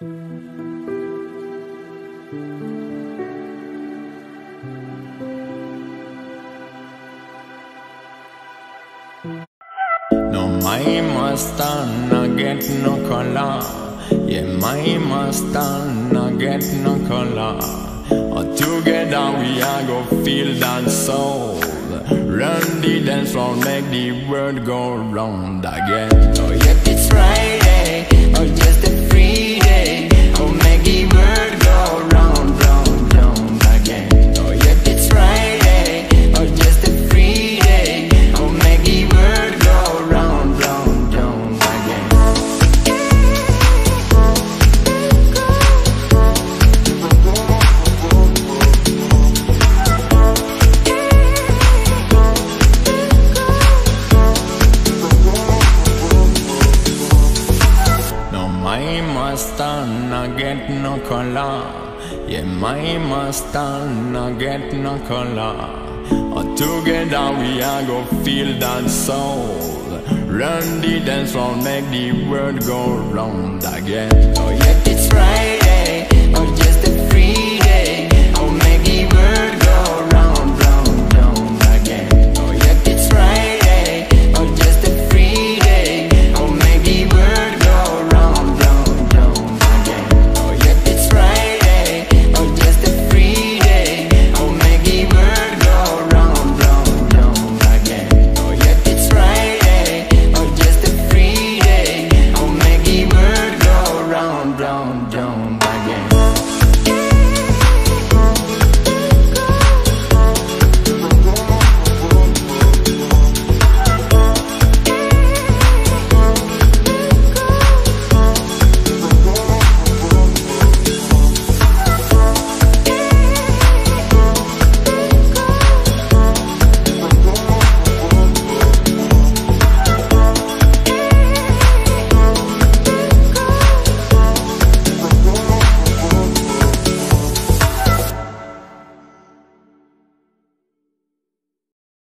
My master no get no color. Yeah, my master no get no color. Together we are go feel that soul. Run the dance floor, make the world go round again. Oh yeah, it's Friday, oh just a free day. Oh make the world go round, round, round again. Oh yeah, it's Friday, oh just a free day. Oh make the world go round. Get no color, yeah, my master no get no color. Together we are go feel that soul. Run the dance floor, make the world go round again. Oh yeah, it's Friday. Oh yes.